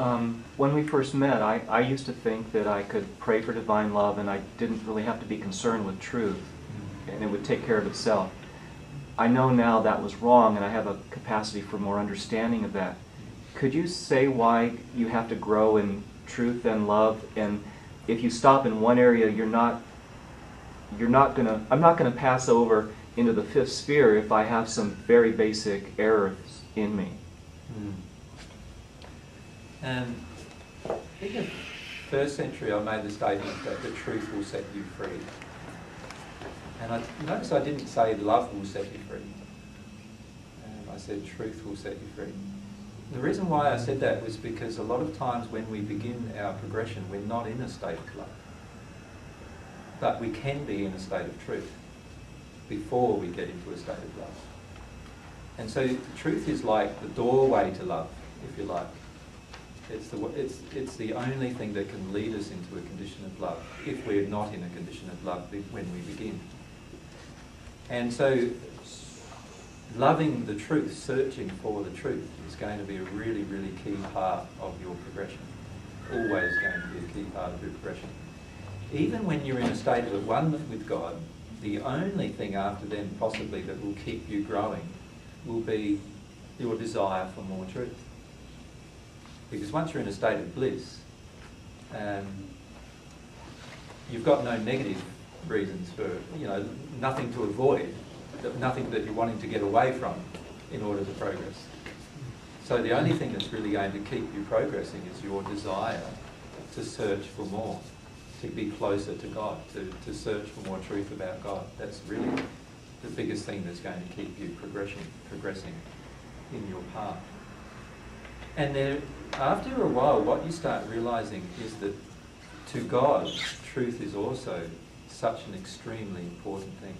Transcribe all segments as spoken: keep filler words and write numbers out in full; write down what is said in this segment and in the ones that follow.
Um, when we first met, I, I used to think that I could pray for divine love and I didn't really have to be concerned with truth, and it would take care of itself. I know now that was wrong, and I have a capacity for more understanding of that. Could you say why you have to grow in truth and love, and if you stop in one area, you're not, you're not gonna, I'm not gonna pass over into the fifth sphere if I have some very basic errors in me? Mm. Um, in the first century, I made the statement that the truth will set you free. And I notice I didn't say love will set you free. Um, I said truth will set you free. The reason why I said that was because a lot of times when we begin our progression, we're not in a state of love. But we can be in a state of truth before we get into a state of love. And so the truth is like the doorway to love, if you like. It's the, it's, it's the only thing that can lead us into a condition of love, if we're not in a condition of love when we begin. And so, loving the truth, searching for the truth, is going to be a really, really key part of your progression. Always going to be a key part of your progression. Even when you're in a state of oneness with God, the only thing after then, possibly, that will keep you growing will be your desire for more truth. Because once you're in a state of bliss, um, you've got no negative reasons for, you know, nothing to avoid, nothing that you're wanting to get away from in order to progress. So the only thing that's really going to keep you progressing is your desire to search for more, to be closer to God, to, to search for more truth about God. That's really the biggest thing that's going to keep you progressing, progressing in your path. And then, after a while, what you start realising is that to God, truth is also such an extremely important thing.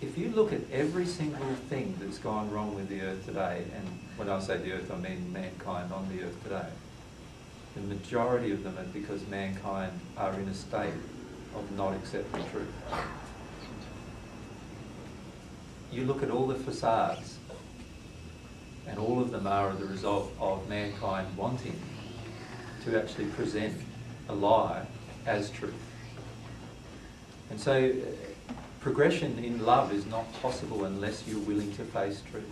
If you look at every single thing that's gone wrong with the earth today, and when I say the earth, I mean mankind on the earth today, the majority of them are because mankind are in a state of not accepting truth. You look at all the facades, and all of them are the result of mankind wanting to actually present a lie as truth. And so uh, progression in love is not possible unless you're willing to face truth.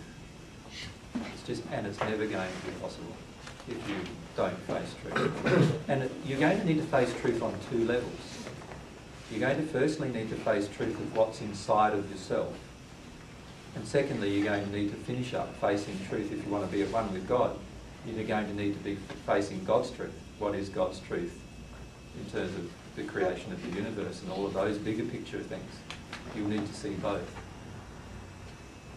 It's just, and it's never going to be possible if you don't face truth. And it, you're going to need to face truth on two levels. You're going to firstly need to face truth of what's inside of yourself. And secondly, you're going to need to finish up facing truth if you want to be at one with God. You're going to need to be facing God's truth. What is God's truth in terms of the creation of the universe and all of those bigger picture things? You'll need to see both.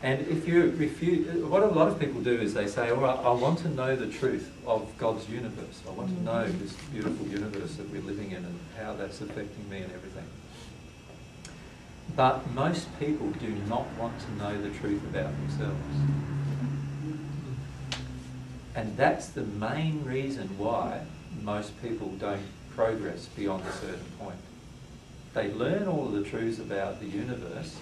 And if you refuse, what a lot of people do is they say, all right, I want to know the truth of God's universe. I want to know this beautiful universe that we're living in and how that's affecting me and everything. But most people do not want to know the truth about themselves. And that's the main reason why most people don't progress beyond a certain point. They learn all of the truths about the universe,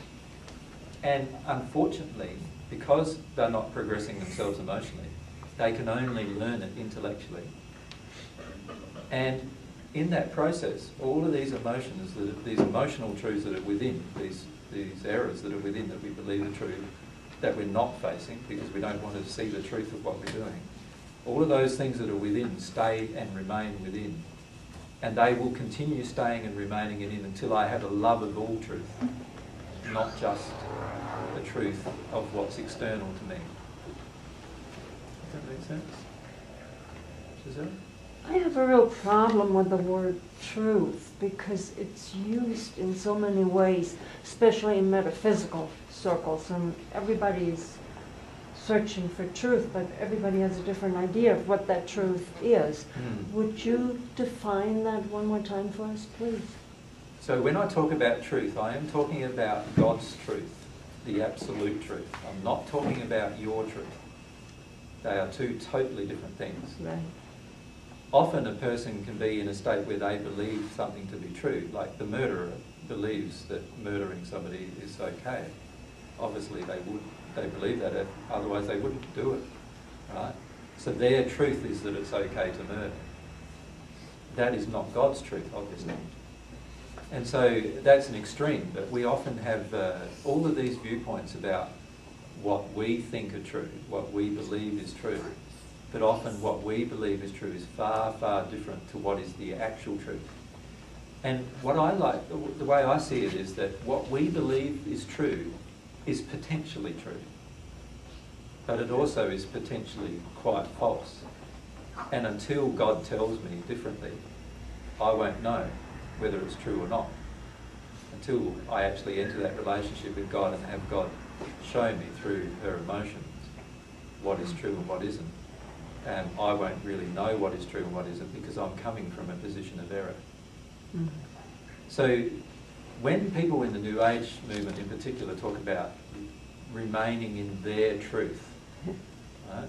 and unfortunately, because they're not progressing themselves emotionally, they can only learn it intellectually. And in that process, all of these emotions, these emotional truths that are within, these, these errors that are within that we believe are true, that we're not facing because we don't want to see the truth of what we're doing, all of those things that are within stay and remain within. And they will continue staying and remaining in until I have a love of all truth, not just the truth of what's external to me. Does that make sense? Giselle? I have a real problem with the word truth because it's used in so many ways, especially in metaphysical circles, and everybody's searching for truth, but everybody has a different idea of what that truth is. Mm. Would you define that one more time for us, please? So when I talk about truth, I am talking about God's truth, the absolute truth. I'm not talking about your truth. They are two totally different things. Right. Often a person can be in a state where they believe something to be true, like the murderer believes that murdering somebody is okay. Obviously they would, they believe that, otherwise they wouldn't do it, right? So their truth is that it's okay to murder. That is not God's truth, obviously. And so that's an extreme, but we often have uh, all of these viewpoints about what we think are true, what we believe is true, but often what we believe is true is far, far different to what is the actual truth. And what I like, the, the way I see it is that what we believe is true is potentially true, but it also is potentially quite false. And until God tells me differently, I won't know whether it's true or not, until I actually enter that relationship with God and have God show me through her emotions what is true and what isn't. And I won't really know what is true and what isn't because I'm coming from a position of error. Mm. So when people in the New Age movement in particular talk about remaining in their truth, right,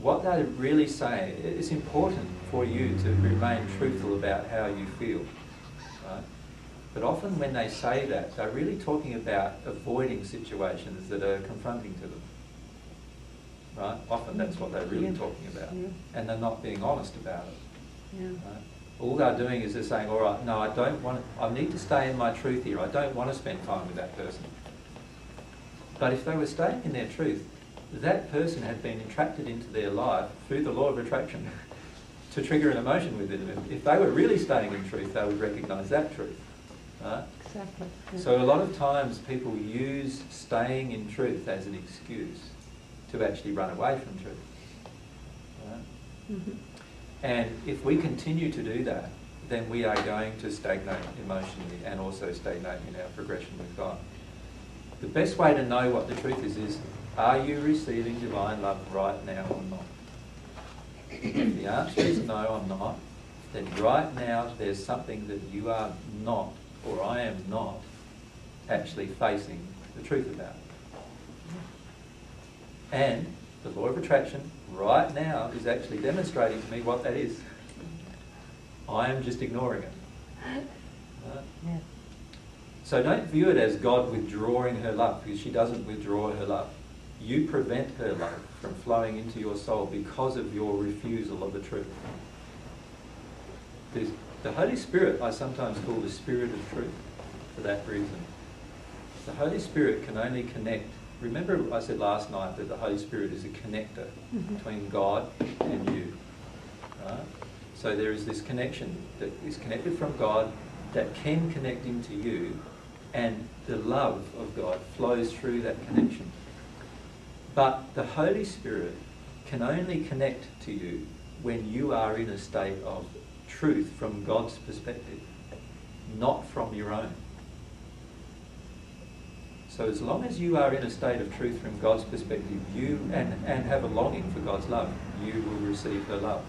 what they're really saying, it's important for you to remain truthful about how you feel. Right? But often when they say that, they're really talking about avoiding situations that are confronting to them. Right? Often that's what they're really yeah. talking about. Yeah. And they're not being honest about it. Yeah. Right? All they're doing is they're saying, all right, no, I don't want to, I need to stay in my truth here. I don't want to spend time with that person. But if they were staying in their truth, that person had been entrapted into their life through the law of attraction to trigger an emotion within them. If they were really staying in truth, they would recognise that truth. Right? Exactly. Yeah. So a lot of times people use staying in truth as an excuse to actually run away from truth. Right? Mm-hmm. And if we continue to do that, then we are going to stagnate emotionally and also stagnate in our progression with God. The best way to know what the truth is is, are you receiving divine love right now or not? If the answer is no, I'm not, then right now there's something that you are not, or I am not, actually facing the truth about. And the law of attraction right now is actually demonstrating to me what that is. I am just ignoring it. Right? Yeah. So don't view it as God withdrawing her love, because she doesn't withdraw her love. You prevent her love from flowing into your soul because of your refusal of the truth. There's the Holy Spirit, I sometimes call the Spirit of Truth for that reason. The Holy Spirit can only connect. Remember I said last night that the Holy Spirit is a connector mm-hmm. between God and you. Right? So there is this connection that is connected from God that can connect into you, and the love of God flows through that connection. But the Holy Spirit can only connect to you when you are in a state of truth from God's perspective, not from your own. So as long as you are in a state of truth from God's perspective, you and, and have a longing for God's love, you will receive her love.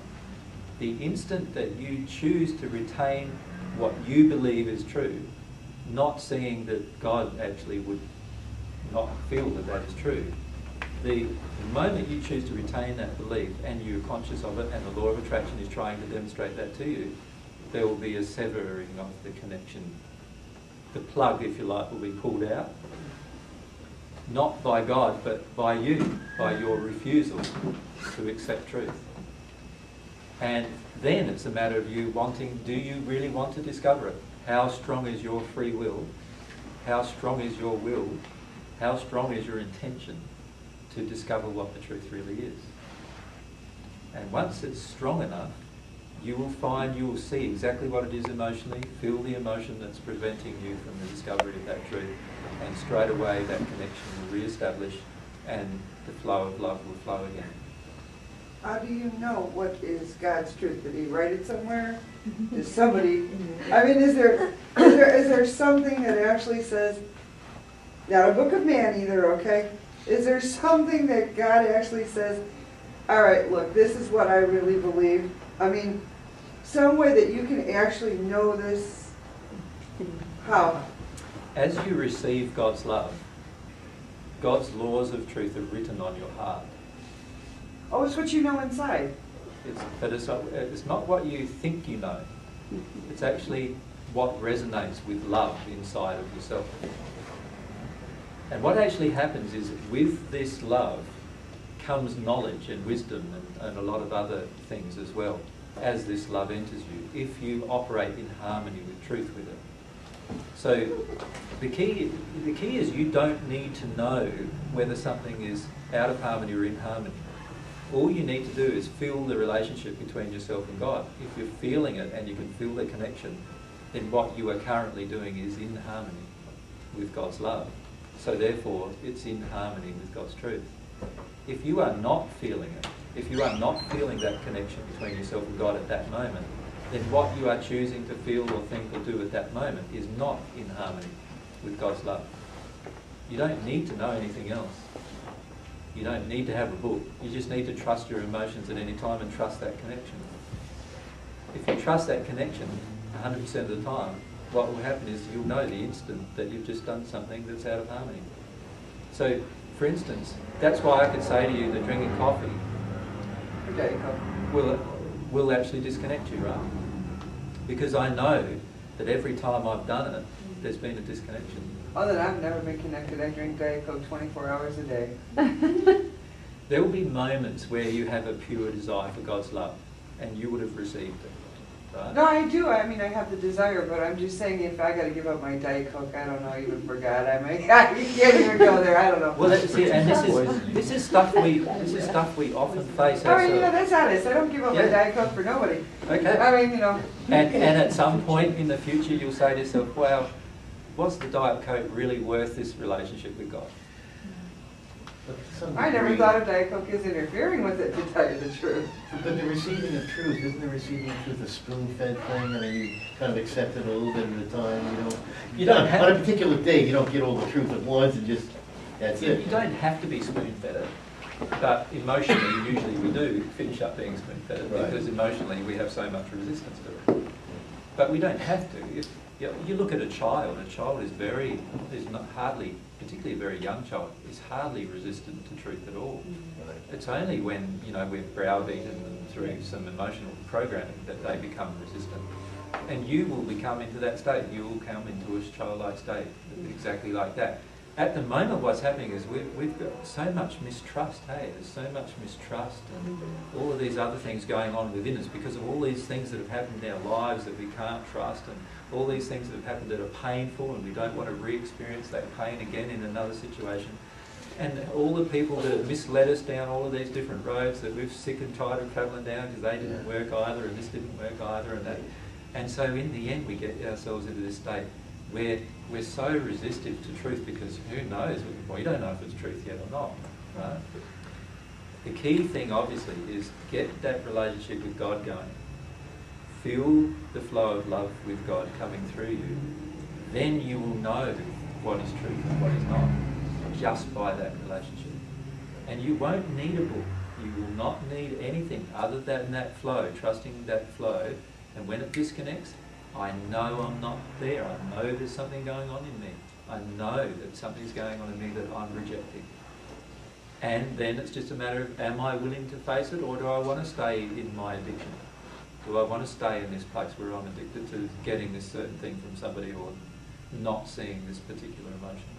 The instant that you choose to retain what you believe is true, not seeing that God actually would not feel that that is true, the moment you choose to retain that belief and you're conscious of it and the law of attraction is trying to demonstrate that to you, there will be a severing of the connection. The plug, if you like, will be pulled out. Not by God, but by you, by your refusal to accept truth. And then it's a matter of you wanting, do you really want to discover it? How strong is your free will? How strong is your will? How strong is your intention to discover what the truth really is? And once it's strong enough, you will find, you will see exactly what it is emotionally, feel the emotion that's preventing you from the discovery of that truth, and straight away that connection will re-establish and the flow of love will flow again. How do you know what is God's truth? Did he write it somewhere? Is somebody, I mean, is there, is there, is there something that actually says, not a book of man either, okay? Is there something that God actually says, all right, look, this is what I really believe? I mean, some way that you can actually know this, how? As you receive God's love, God's laws of truth are written on your heart. Oh, it's what you know inside. It's, but it's not, it's not what you think you know. It's actually what resonates with love inside of yourself. And what actually happens is, with this love comes knowledge and wisdom and, and a lot of other things as well, as this love enters you, if you operate in harmony with truth with it. So the key, the key is you don't need to know whether something is out of harmony or in harmony. All you need to do is feel the relationship between yourself and God. If you're feeling it and you can feel the connection, then what you are currently doing is in harmony with God's love. So therefore, it's in harmony with God's truth. If you are not feeling it, if you are not feeling that connection between yourself and God at that moment, then what you are choosing to feel or think or do at that moment is not in harmony with God's love. You don't need to know anything else. You don't need to have a book. You just need to trust your emotions at any time and trust that connection. If you trust that connection one hundred percent of the time, what will happen is you'll know the instant that you've just done something that's out of harmony. So, for instance, that's why I could say to you that drinking coffee will, will actually disconnect you, right? Because I know that every time I've done it, there's been a disconnection. Other than I've never been connected, I drink Diet Coke twenty-four hours a day. There will be moments where you have a pure desire for God's love, and you would have received it, right? No, I do. I mean, I have the desire, but I'm just saying if I got to give up my Diet Coke, I don't know, even for God, I might. I can't even go there. I don't know. Well, that's it, and this is this is stuff we this is stuff we often face. I mean, you know, that's honest. I don't give up yeah. my Diet Coke for nobody. Okay. I mean, you know. And and at some point in the future, you'll say to yourself, "Wow, was the Diet Coke really worth this relationship with God?" I never thought of Diet Coke as interfering with it, to tell you the truth. But the receiving of truth, isn't the receiving of truth a spoon-fed thing? I mean, you kind of accept it a little bit at a time. You don't, you don't have on a particular day, you don't get all the truth at once and just, that's it. You don't have to be spoon-fed it. But emotionally, usually we do finish up being spoon-fed it, right? Because emotionally we have so much resistance to it. But we don't have to. If, Yeah, you look at a child, a child is very, is not hardly, particularly a very young child, is hardly resistant to truth at all. Mm-hmm. It's only when, you know, we've browbeaten them through some emotional programming that they become resistant. And you will become into that state. You will come into a childlike state, mm-hmm. exactly like that. At the moment what's happening is we've, we've got so much mistrust, hey, there's so much mistrust and mm-hmm. all of these other things going on within us because of all these things that have happened in our lives that we can't trust and all these things that have happened that are painful and we don't want to re-experience that pain again in another situation. And all the people that have misled us down all of these different roads that we've sick and tired of travelling down because they didn't work either and this didn't work either and that. And so in the end we get ourselves into this state where we're so resistive to truth because who knows, well you don't know if it's truth yet or not, right? The key thing obviously is get that relationship with God going. Feel the flow of love with God coming through you. Then you will know what is truth and what is not, just by that relationship. And you won't need a book. You will not need anything other than that flow, trusting that flow. And when it disconnects, I know I'm not there. I know there's something going on in me. I know that something's going on in me that I'm rejecting. And then it's just a matter of, am I willing to face it or do I want to stay in my addiction? Do I want to stay in this place where I'm addicted to getting this certain thing from somebody or not seeing this particular emotion?